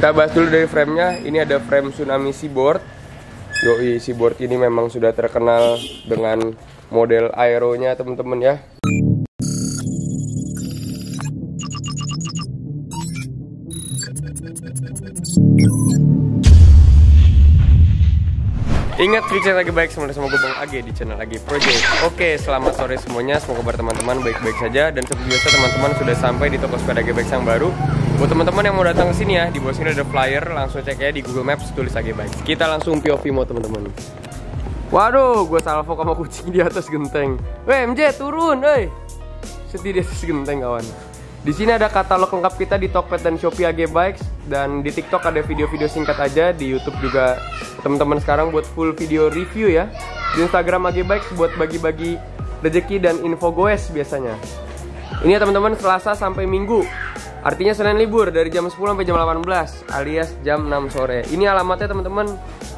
Kita bahas dulu dari framenya. Ini ada frame Tsunami Seaboard. Yoi, Seaboard ini memang sudah terkenal dengan model aeronya, teman-teman ya. Ingat, klik channel AG Bikes, sama gue Bang AG di channel AG Project. Oke, selamat sore semuanya. Semoga kabar teman-teman baik-baik saja. Dan seperti biasa teman-teman sudah sampai di toko sepeda AG Bikes yang baru. Buat teman-teman yang mau datang ke sini ya, di bawah sini ada flyer. Langsung cek ya di Google Maps, tulis AG Bikes. Kita langsung POV mau teman-teman. Waduh, gue salvo sama kucing di atas genteng. Weh MJ, turun, woi. Sedih di atas genteng kawan. Di sini ada katalog lengkap kita di Tokped dan Shopee AG Bikes. Dan di TikTok ada video-video singkat aja. Di YouTube juga teman-teman sekarang buat full video review ya. Di Instagram AG Bikes buat bagi-bagi rezeki dan info goes biasanya. Ini ya teman-teman, Selasa sampai Minggu. Artinya Senin libur dari jam 10 sampai jam 18 alias jam 6 sore. Ini alamatnya teman-teman.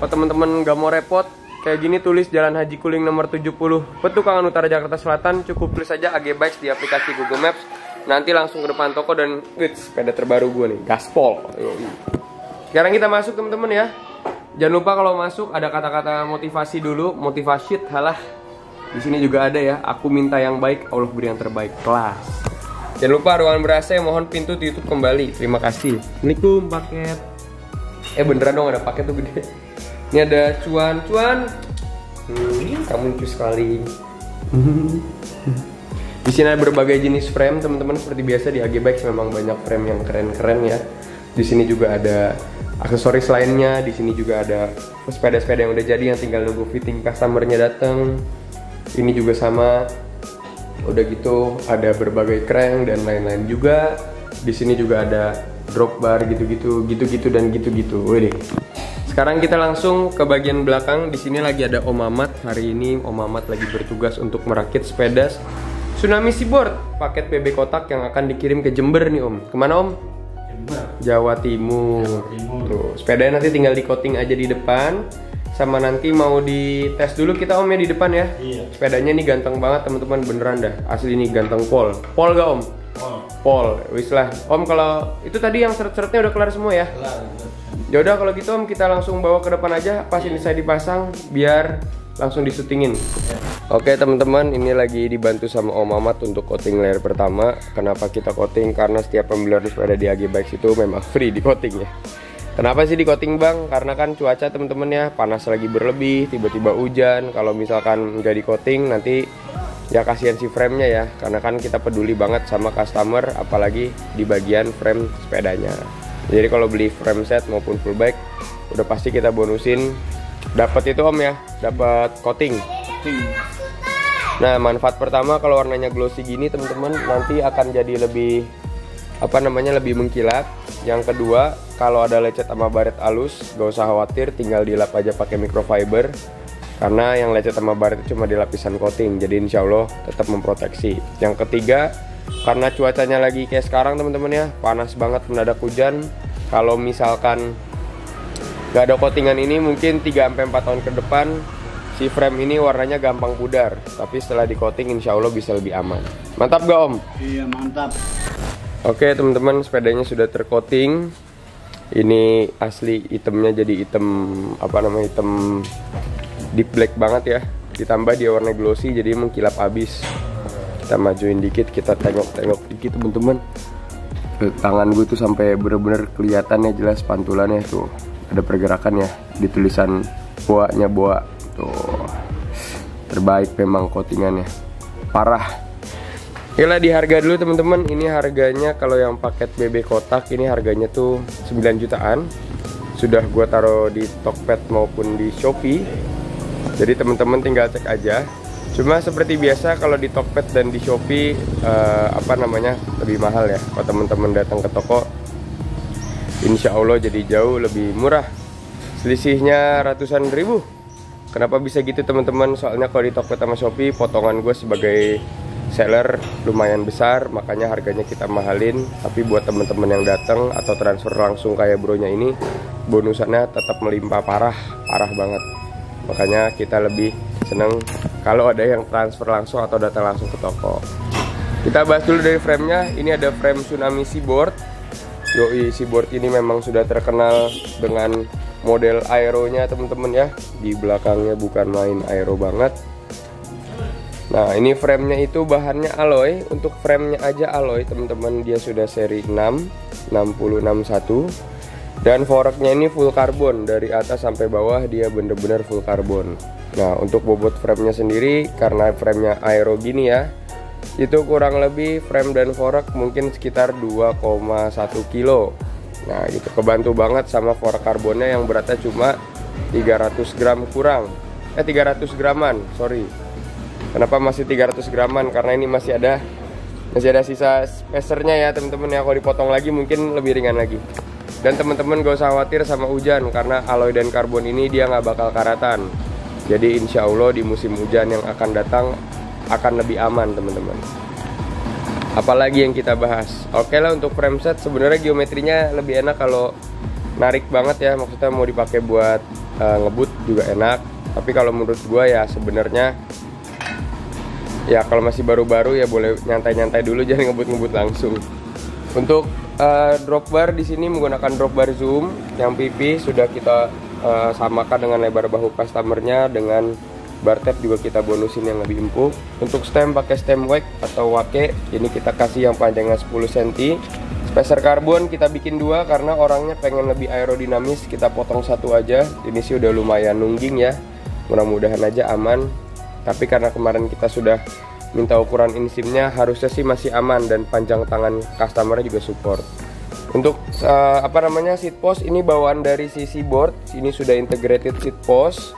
Kalau teman-teman gak mau repot kayak gini, tulis Jalan Haji Kuling nomor 70 Petukangan Utara Jakarta Selatan. Cukup tulis aja AG Bikes di aplikasi Google Maps. Nanti langsung ke depan toko dan sepeda terbaru gue nih, gaspol. Sekarang kita masuk teman-teman ya. Jangan lupa kalau masuk ada kata-kata motivasi dulu, motivasi halah. Di sini juga ada ya, aku minta yang baik, Allah beri yang terbaik. Kelas. Jangan lupa ruangan ber-AC, mohon pintu ditutup kembali. Terima kasih. Assalamualaikum paket. Beneran dong ada paket tuh gede. Ini ada cuan-cuan. Kamu lucu sekali. Di sini ada berbagai jenis frame, teman-teman. Seperti biasa di AG Bikes memang banyak frame yang keren-keren ya. Di sini juga ada aksesoris lainnya. Di sini juga ada sepeda-sepeda yang udah jadi yang tinggal nunggu fitting customernya datang. Ini juga sama. Udah gitu ada berbagai crank dan lain-lain juga. Di sini juga ada drop bar gitu-gitu, gitu-gitu dan gitu-gitu. Wih. Sekarang kita langsung ke bagian belakang. Di sini lagi ada Om Ahmad. Hari ini Om Ahmad lagi bertugas untuk merakit sepeda Tsunami Seaboard, paket PB kotak yang akan dikirim ke Jember nih Om. Kemana Om? Jember. Jawa Timur. Jawa Timur. Tuh, sepedanya nanti tinggal di coating aja di depan. Sama nanti mau dites dulu kita Om ya di depan ya. Iya. Sepedanya nih ganteng banget teman-teman, beneran dah. Asli ini ganteng pol. Pol gak Om? Pol. Pol. Wis lah. Om kalau itu tadi yang seret-seretnya udah kelar semua ya? Kelar. Ya udah kalau gitu Om kita langsung bawa ke depan aja pas ini saya dipasang biar langsung disutingin. Iya. Oke teman-teman, ini lagi dibantu sama Om Ahmad untuk coating layer pertama. Kenapa kita coating? Karena setiap pembelian sepeda di AG Bikes itu memang free di coating ya. Kenapa sih di coating Bang? Karena kan cuaca temen-temen ya, panas lagi berlebih, tiba-tiba hujan. Kalau misalkan nggak di coating nanti ya kasihan si framenya ya. Karena kan kita peduli banget sama customer, apalagi di bagian frame sepedanya. Jadi kalau beli frame set maupun full bike, udah pasti kita bonusin. Dapat itu Om ya, dapat coating. Nah manfaat pertama kalau warnanya glossy gini temen-temen, nanti akan jadi lebih lebih mengkilat. Yang kedua, kalau ada lecet sama baret halus, gak usah khawatir, tinggal dilap aja pakai microfiber. Karena yang lecet sama baret itu cuma di lapisan coating, jadi insya Allah tetap memproteksi. Yang ketiga, karena cuacanya lagi kayak sekarang teman-teman ya, panas banget mendadak hujan. Kalau misalkan gak ada coatingan ini, mungkin 3-4 tahun ke depan si frame ini warnanya gampang pudar. Tapi setelah di coating insya Allah bisa lebih aman. Mantap gak Om? Iya mantap. Oke teman-teman, sepedanya sudah tercoating. Ini asli itemnya, jadi item item deep black banget ya. Ditambah dia warna glossy jadi mengkilap abis. Kita majuin dikit, kita tengok-tengok dikit teman-teman. Tangan gue tuh sampai bener-bener kelihatannya jelas pantulannya tuh. Ada pergerakan ya di tulisan boanya boa. Tuh. Terbaik memang coatingannya. Parah. Yalah di harga dulu teman-teman, ini harganya kalau yang paket BB kotak ini harganya tuh 9 jutaan. Sudah gua taruh di Tokped maupun di Shopee. Jadi teman-teman tinggal cek aja. Cuma seperti biasa kalau di Tokped dan di Shopee lebih mahal ya. Kalau teman-teman datang ke toko insya Allah jadi jauh lebih murah. Selisihnya ratusan ribu. Kenapa bisa gitu teman-teman? Soalnya kalau di Tokped sama Shopee potongan gue sebagai seller lumayan besar, makanya harganya kita mahalin. Tapi buat temen-temen yang datang atau transfer langsung kayak bronya ini, bonusannya tetap melimpah parah banget. Makanya kita lebih seneng kalau ada yang transfer langsung atau datang langsung ke toko. Kita bahas dulu dari framenya. Ini ada frame Tsunami Seaboard. Yoi, Seaboard ini memang sudah terkenal dengan model aeronya teman-teman ya. Di belakangnya bukan main aero banget. Nah, ini framenya itu bahannya alloy. Untuk framenya aja alloy teman-teman, dia sudah seri 6, 661. Dan foreknya ini full karbon, dari atas sampai bawah dia bener-bener full karbon. Nah, untuk bobot framenya sendiri, karena framenya aero gini ya, itu kurang lebih frame dan fork mungkin sekitar 2,1 kilo. Nah itu kebantu banget sama fork karbonnya yang beratnya cuma 300 gram kurang, 300 graman, sorry. Kenapa masih 300 graman? Karena ini masih ada sisa spacernya ya teman-teman ya. Kalau dipotong lagi mungkin lebih ringan lagi. Dan teman-teman gak usah khawatir sama hujan, karena alloy dan karbon ini dia nggak bakal karatan. Jadi insya Allah di musim hujan yang akan datang akan lebih aman teman-teman. Apalagi yang kita bahas? Oke lah, untuk frame set sebenarnya geometrinya lebih enak kalau narik banget ya, maksudnya mau dipakai buat ngebut juga enak. Tapi kalau menurut gua ya sebenarnya ya kalau masih baru-baru ya boleh nyantai-nyantai dulu, jangan ngebut-ngebut langsung. Untuk drop bar di sini menggunakan drop bar Zoom yang pipi sudah kita samakan dengan lebar bahu customernya, dengan bar tab juga kita bonusin yang lebih empuk. Untuk stem pakai stem wake atau wake, ini kita kasih yang panjangnya 10 cm. Spacer karbon kita bikin 2 karena orangnya pengen lebih aerodinamis, kita potong 1 aja. Ini sih udah lumayan nungging ya, mudah-mudahan aja aman. Tapi karena kemarin kita sudah minta ukuran insimnya, harusnya sih masih aman, dan panjang tangan customer juga support. Untuk seat post ini bawaan dari si Seaboard, ini sudah integrated seat post.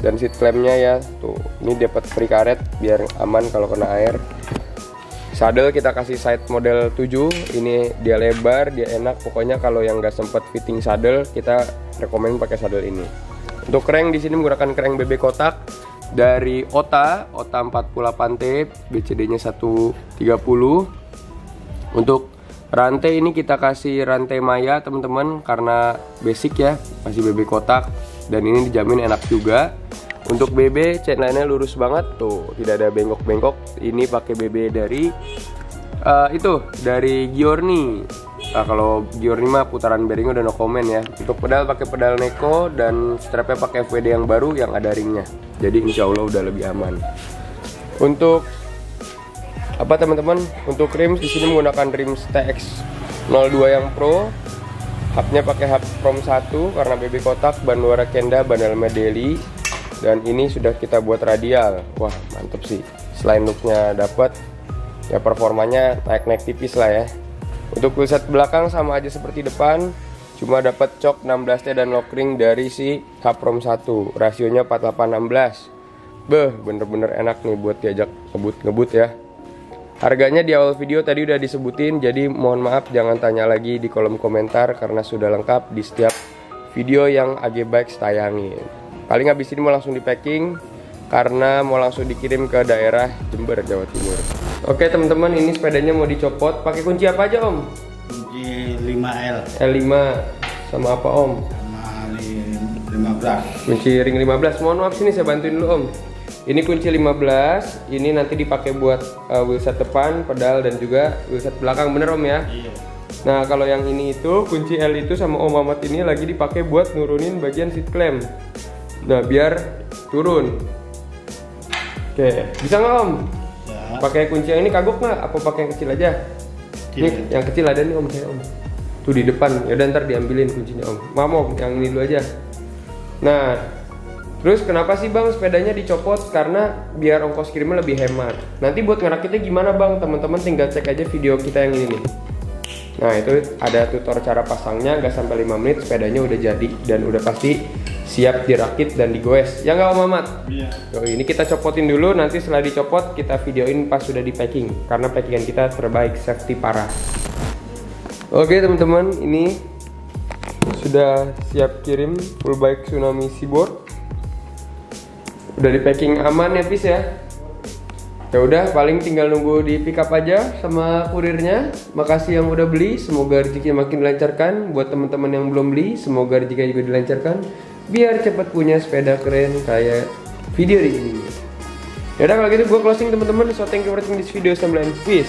Dan seat clampnya ya tuh, ini dapat free karet biar aman kalau kena air. Saddle kita kasih side model 7, ini dia lebar, dia enak. Pokoknya kalau yang nggak sempet fitting saddle, kita rekomend pakai saddle ini. Untuk crank di sini menggunakan crank BB kotak dari Ota 48T, BCD-nya 130. Untuk rantai ini kita kasih rantai Maya teman-teman, karena basic ya, masih BB kotak. Dan ini dijamin enak juga. Untuk BB chainline-nya lurus banget tuh, tidak ada bengkok-bengkok. Ini pakai BB dari Giorni. Nah, kalau Giorni mah putaran bearing udah no comment ya. Untuk pedal pakai pedal Neko, dan strapnya pakai FWD yang baru yang ada ringnya. Jadi insya Allah udah lebih aman. Untuk apa teman-teman? Untuk rims di sini menggunakan rims TX 02 yang Pro. Hubnya pakai hub Krom 1 karena BB kotak, ban luar Kenda, bandel Medeli. Dan ini sudah kita buat radial. Wah mantep sih, selain looknya dapat ya, performanya naik-naik tipis lah ya. Untuk wheelset belakang sama aja seperti depan, cuma dapat cok 16T dan lock ring dari si hub Krom 1. Rasionya 48-16. Beh, bener-bener enak nih buat diajak ngebut-ngebut ya. Harganya di awal video tadi udah disebutin, jadi mohon maaf jangan tanya lagi di kolom komentar karena sudah lengkap di setiap video yang AG Bikes tayangin. Paling habis ini mau langsung di packing karena mau langsung dikirim ke daerah Jember, Jawa Timur. Oke teman-teman, ini sepedanya mau dicopot. Pakai kunci apa aja om? Kunci 5L. L5 sama apa om? Sama ring 15. Kunci ring 15. Mohon maaf, sini saya bantuin dulu om. Ini kunci 15, ini nanti dipakai buat wheelset depan, pedal, dan juga wheelset belakang, bener om ya? Iya. Nah kalau yang ini itu, kunci L itu sama om Mamat ini lagi dipakai buat nurunin bagian seat clamp. Nah biar turun. Oke, bisa nggak om? Ya. Pakai kunci yang ini kagok nggak? Apa pakai yang kecil aja? Kecil. Nih, yang kecil ada nih om, saya om. Tuh di depan, yaudah ntar diambilin kuncinya om. Mam om, yang ini dulu aja. Nah. Terus kenapa sih bang sepedanya dicopot? Karena biar ongkos kirimnya lebih hemat. Nanti buat ngerakitnya gimana bang? Teman-teman tinggal cek aja video kita yang ini nih. Nah itu ada tutor cara pasangnya, gak sampai 5 menit sepedanya udah jadi dan udah pasti siap dirakit dan digoes. Ya nggak om Mamat? Iya. Ini kita copotin dulu, nanti setelah dicopot kita videoin pas sudah di packing, karena packingan kita terbaik, safety parah. Oke teman-teman, ini sudah siap kirim full bike Tsunami Seaboard. Udah di packing aman ya Pis ya. Ya udah, paling tinggal nunggu di pick up aja sama kurirnya. Makasih yang udah beli, semoga rezekinya makin dilancarkan. Buat teman-teman yang belum beli, semoga rezekinya juga dilancarkan, biar cepat punya sepeda keren kayak video di sini. Ya udah kalau gitu gue closing teman-teman. So thank you for watching this video, sampai jumpa. Peace.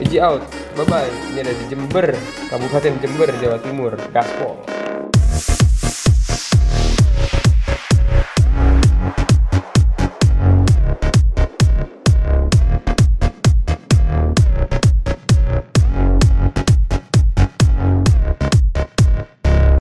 AG out. Bye-bye. Ini ada di Jember, Kabupaten Jember, Jawa Timur. Gaspol.